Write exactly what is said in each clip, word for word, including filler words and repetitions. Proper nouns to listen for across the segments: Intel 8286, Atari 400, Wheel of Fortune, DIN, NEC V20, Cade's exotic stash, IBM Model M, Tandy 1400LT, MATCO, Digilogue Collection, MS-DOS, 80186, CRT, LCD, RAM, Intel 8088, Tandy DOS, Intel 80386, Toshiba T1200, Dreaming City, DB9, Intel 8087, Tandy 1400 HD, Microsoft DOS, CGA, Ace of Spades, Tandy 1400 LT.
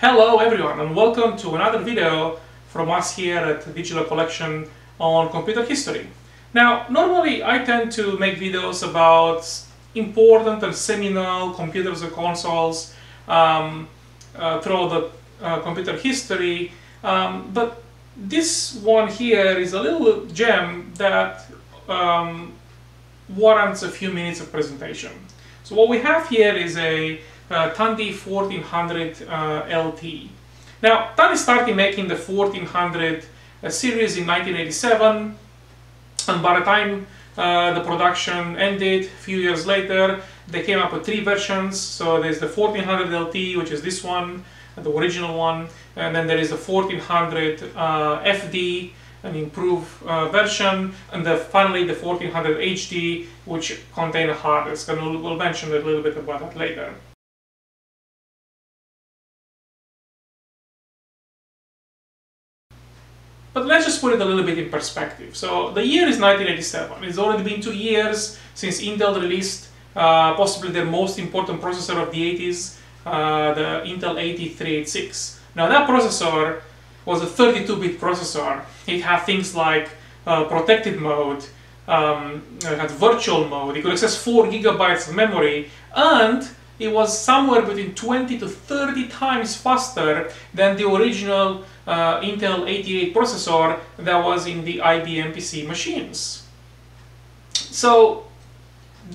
Hello everyone and welcome to another video from us here at Digilogue Collection on computer history. Now normally I tend to make videos about important and seminal computers or consoles um, uh, throughout the uh, computer history, um, but this one here is a little gem that um, warrants a few minutes of presentation. So what we have here is a Uh, Tandy fourteen hundred uh, L T. Now, Tandy started making the fourteen hundred uh, series in nineteen eighty-seven, and by the time uh, the production ended, a few years later, they came up with three versions. So there's the fourteen hundred L T, which is this one, the original one, and then there is the fourteen hundred uh, F D, an improved uh, version, and the, finally the fourteen hundred H D, which contain a hard disk, and we'll, we'll mention a little bit about that later. But let's just put it a little bit in perspective. So the year is nineteen eighty-seven. It's already been two years since Intel released uh, possibly their most important processor of the eighties, uh, the Intel eighty-three eighty-six. Now that processor was a thirty-two bit processor. It had things like uh, protected mode, um, it had virtual mode, it could access four gigabytes of memory, and it was somewhere between twenty to thirty times faster than the original uh, Intel eighty-eight processor that was in the I B M P C machines. So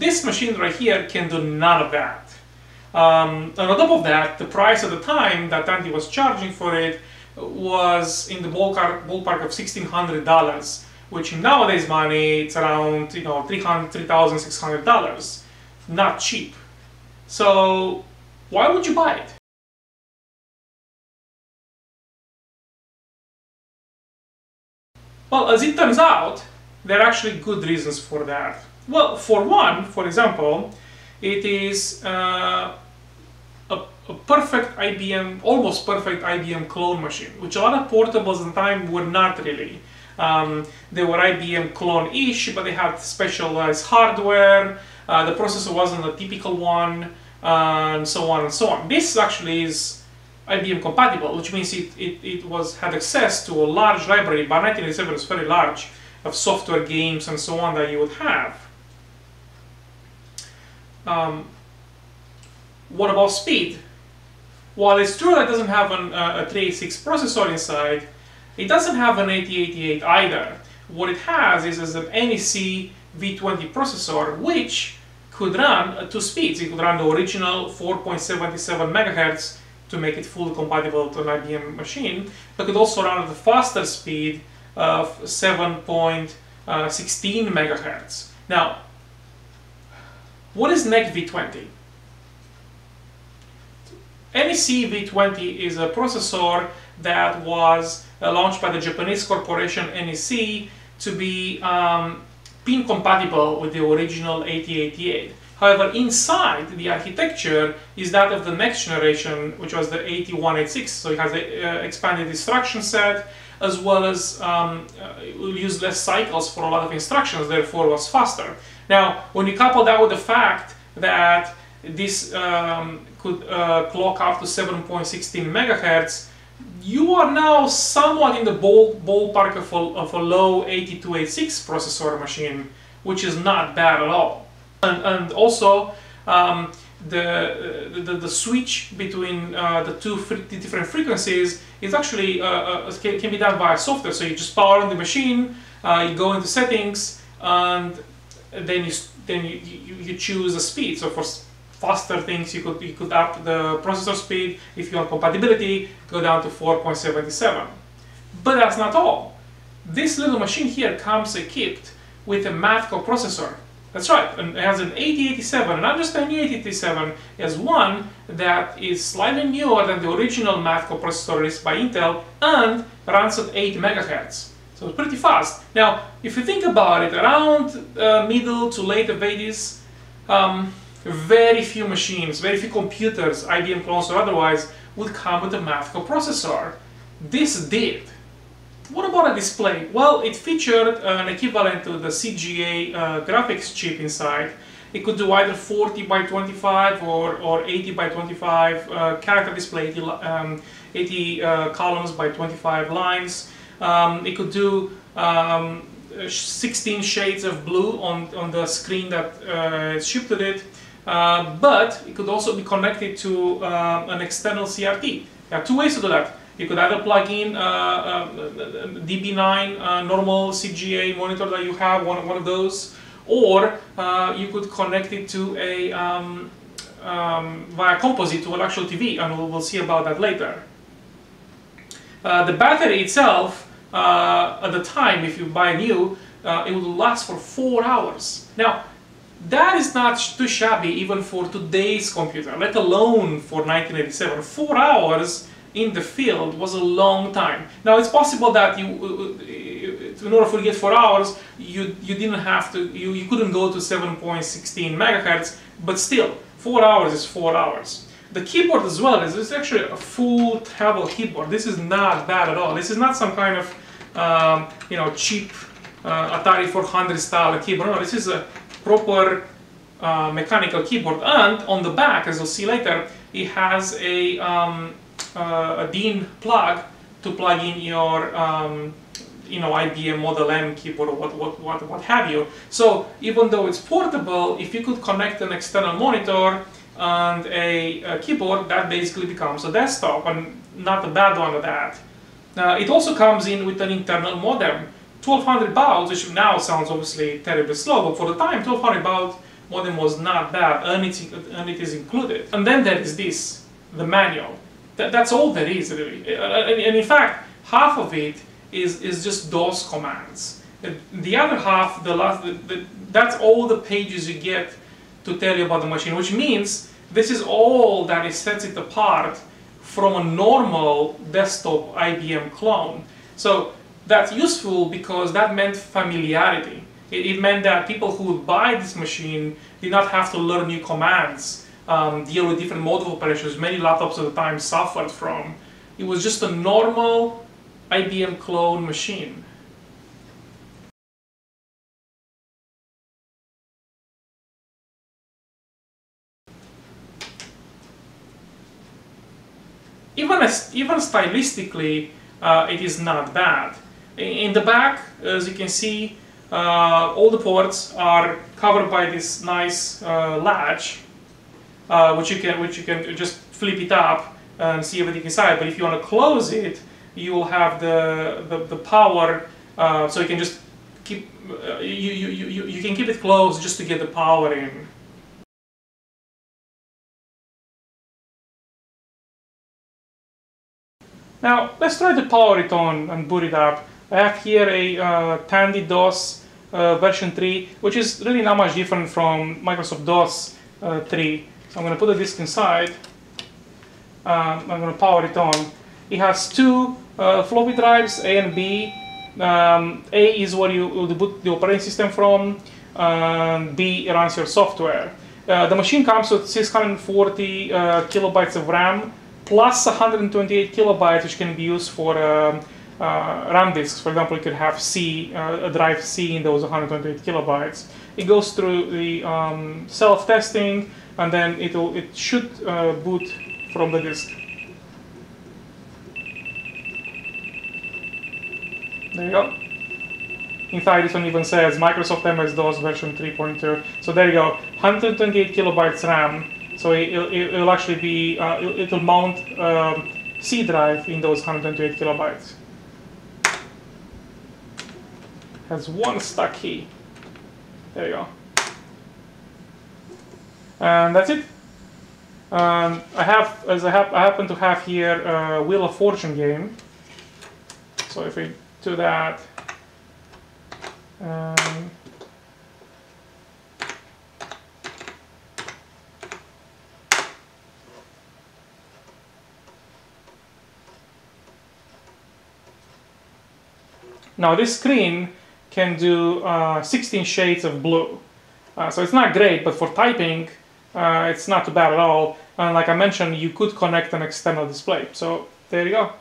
this machine right here can do none of that. Um, and on top of that, the price at the time that Tandy was charging for it was in the ballpark, ballpark of sixteen hundred dollars, which in nowadays money, it's around, you know, three thousand six hundred dollars. Not cheap. So, why would you buy it? Well, as it turns out, there are actually good reasons for that. Well, for one, for example, it is uh, a, a perfect I B M, almost perfect I B M clone machine, which a lot of portables at the time were not really. Um, they were I B M clone-ish, but they had specialized hardware. Uh, the processor wasn't a typical one, uh, and so on and so on. This actually is I B M compatible, which means it, it, it was had access to a large library. By nineteen eighty-seven, it was very large, of software, games, and so on that you would have. Um, what about speed? While it's true that it doesn't have an, uh, a three eighty-six processor inside, it doesn't have an eighty eighty-eight either. What it has is, is an N E C V twenty processor, which could run at two speeds. It could run the original four point seven seven megahertz to make it fully compatible to an I B M machine, but could also run at the faster speed of seven point one six megahertz. Now, what is N E C V twenty? N E C V twenty is a processor that was uh, launched by the Japanese corporation N E C to be um, pin compatible with the original eighty eighty-eight. However, inside the architecture is that of the next generation, which was the eighty-one eighty-six. So it has an uh, expanded instruction set, as well as um, uh, it will use less cycles for a lot of instructions, therefore was faster. Now, when you couple that with the fact that this um, could uh, clock up to seven point one six megahertz, you are now somewhat in the ball, ballpark of a, of a low eighty-two eighty-six processor machine, which is not bad at all. And, and also, um, the, the, the switch between uh, the two fr the different frequencies is actually uh, uh, can, can be done via software. So you just power on the machine, uh, you go into settings, and then you then you, you, you choose a speed. So for faster things, you could, you could up the processor speed. If you want compatibility, go down to four point seven seven. But that's not all. This little machine here comes equipped with a MATCO processor. That's right, and it has an eighty eighty-seven, and not just an eighty eighty-seven, it has one that is slightly newer than the original MATCO processor released by Intel, and runs at eight megahertz. So it's pretty fast. Now, if you think about it, around uh, middle to late of eighties, um, very few machines, very few computers, I B M clones or otherwise, would come with a MATCO processor. This did. What about a display? Well, it featured an equivalent to the C G A uh, graphics chip inside, It could do either forty by twenty-five or, or eighty by twenty-five uh, character display, eighty, um, eighty uh, columns by twenty-five lines. Um, it could do um, sixteen shades of blue on, on the screen that uh, shipped with it, uh, but it could also be connected to uh, an external C R T. There are two ways to do that. You could either plug in uh, uh, D B nine uh, normal C G A monitor that you have, one, one of those, or uh, you could connect it to a um, um, via composite to an actual T V, and we'll see about that later. Uh, the battery itself, uh, at the time, if you buy new, uh, it will last for four hours. Now, that is not too shabby even for today's computer, let alone for nineteen eighty-seven. Four hours in the field was a long time. Now, it's possible that you, in order for you to get four hours, you you didn't have to, you, you couldn't go to seven point one six megahertz, but still, four hours is four hours. The keyboard as well is, this is actually a full travel keyboard. This is not bad at all. This is not some kind of um, you know, cheap uh, Atari four hundred style keyboard. No, this is a proper uh, mechanical keyboard. And on the back, as you'll see later, it has a um, uh, a DIN plug to plug in your um, you know, I B M Model M keyboard or what, what, what, what have you. So even though it's portable, if you could connect an external monitor and a, a keyboard, that basically becomes a desktop, and not a bad one at that. Uh, it also comes in with an internal modem, twelve hundred baud, which now sounds obviously terribly slow, but for the time, twelve hundred baud modem was not bad, and it, and it is included. And then there is this, the manual. Th that's all there is, really. And, and in fact, half of it is, is just DOS commands. The, the other half, the last, the, the, that's all the pages you get to tell you about the machine, which means this is all that is sets it apart from a normal desktop I B M clone. So that's useful because that meant familiarity. It, it meant that people who would buy this machine did not have to learn new commands, um, deal with different mode of operations, many laptops at the time suffered from. It was just a normal I B M clone machine. Even, as, even stylistically, uh, it is not bad. In the back, as you can see, uh, all the ports are covered by this nice uh, latch, uh, which you can which you can just flip it up and see everything inside. But if you want to close it, you will have the the, the power, uh, so you can just keep uh, you, you you you can keep it closed just to get the power in. Now, let's try to power it on and boot it up. I have here a uh, Tandy DOS uh, version three, which is really not much different from Microsoft DOS uh, three. So I'm going to put the disk inside. Um, I'm going to power it on. It has two uh, floppy drives, A and B. Um, A is where you will boot the operating system from, and B runs your software. Uh, the machine comes with six hundred forty uh, kilobytes of RAM, plus one hundred twenty-eight kilobytes, which can be used for um, uh, RAM disks. For example, you could have C, uh, a drive C in those one hundred twenty-eight kilobytes. It goes through the um, self-testing, and then it'll, it should uh, boot from the disk. There you go. Inside this one even says Microsoft M S DOS version three point two. So there you go, one hundred twenty-eight kilobytes RAM. So it will it'll actually be, uh, it'll mount um, C drive in those one hundred twenty-eight kilobytes. Has one stack key. There you go. And that's it. Um, I have, as I, have, I happen to have here a Wheel of Fortune game. So if we do that, um, now this screen can do uh, sixteen shades of blue, uh, so it's not great, but for typing uh, it's not too bad at all, and like I mentioned, you could connect an external display, so there you go.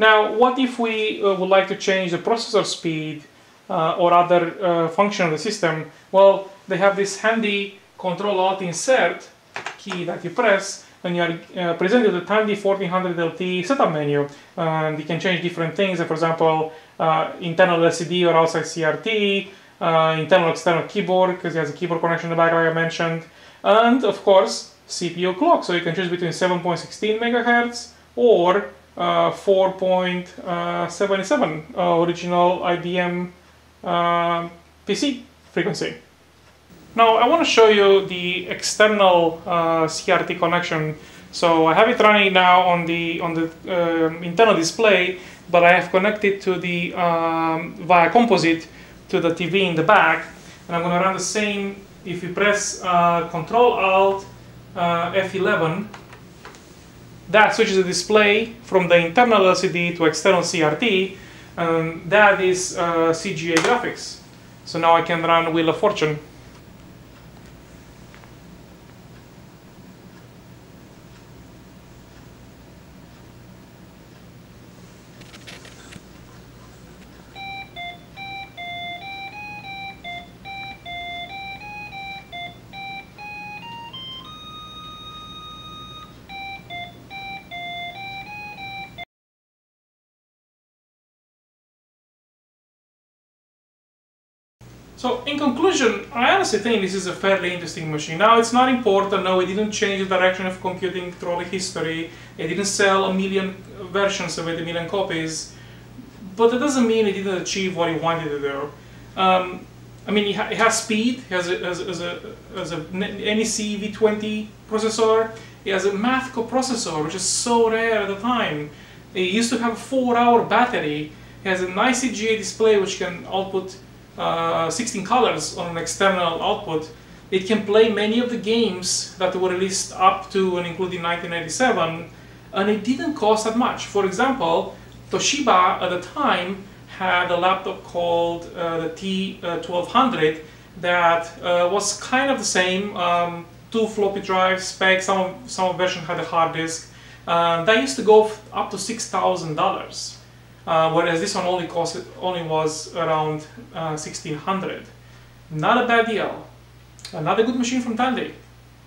Now, what if we uh, would like to change the processor speed uh, or other uh, function of the system? Well, they have this handy Control Alt Insert key that you press, and you are uh, presented the Tandy fourteen hundred L T setup menu, and you can change different things. For example, uh, internal L C D or outside C R T, uh, internal external keyboard, because it has a keyboard connection in the back, like I mentioned, and of course C P U clock. So you can choose between seven point one six megahertz or uh, four point seven seven uh, original I B M uh, P C frequency. Now I want to show you the external uh, C R T connection. So I have it running now on the on the uh, internal display, but I have connected to the um, via composite to the T V in the back, and I'm going to run the same. If you press uh, Control Alt F eleven, that switches the display from the internal L C D to external C R T, and that is uh, C G A graphics. So now I can run Wheel of Fortune. So, in conclusion, I honestly think this is a fairly interesting machine. Now, it's not important, no, it didn't change the direction of computing through all the history, it didn't sell a million versions of it, a million copies, but that doesn't mean it didn't achieve what it wanted to do. Um, I mean, it, ha it has speed, it has a, has, has a, has a N E C V twenty processor, it has a MATCO processor, which is so rare at the time. It used to have a four hour battery, it has a nice C G A display which can output Uh, sixteen colors on an external output. It can play many of the games that were released up to and including nineteen eighty-seven, and it didn't cost that much. For example, Toshiba at the time had a laptop called uh, the T twelve hundred that uh, was kind of the same, um, two floppy drives specs, some, some version had a hard disk. Uh, that used to go up to six thousand dollars. Uh, whereas this one only cost only was around uh, sixteen hundred. Not a bad deal. Another good machine from Tandy.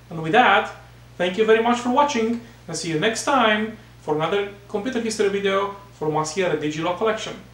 And with that, thank you very much for watching, and see you next time for another computer history video from us here at Digilogue Collection.